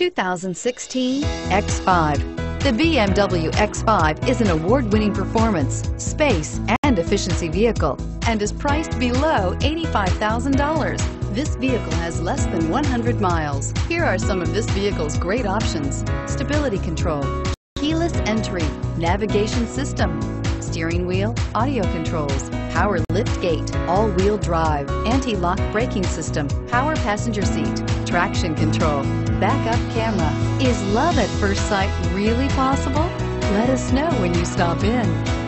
2016 X5. The BMW X5 is an award-winning performance, space, and efficiency vehicle, and is priced below $85,000. This vehicle has less than 100 miles. Here are some of this vehicle's great options: stability control, keyless entry, navigation system, steering wheel audio controls, power liftgate, all-wheel drive, anti-lock braking system, power passenger seat, traction control, backup camera. Is love at first sight really possible? Let us know when you stop in.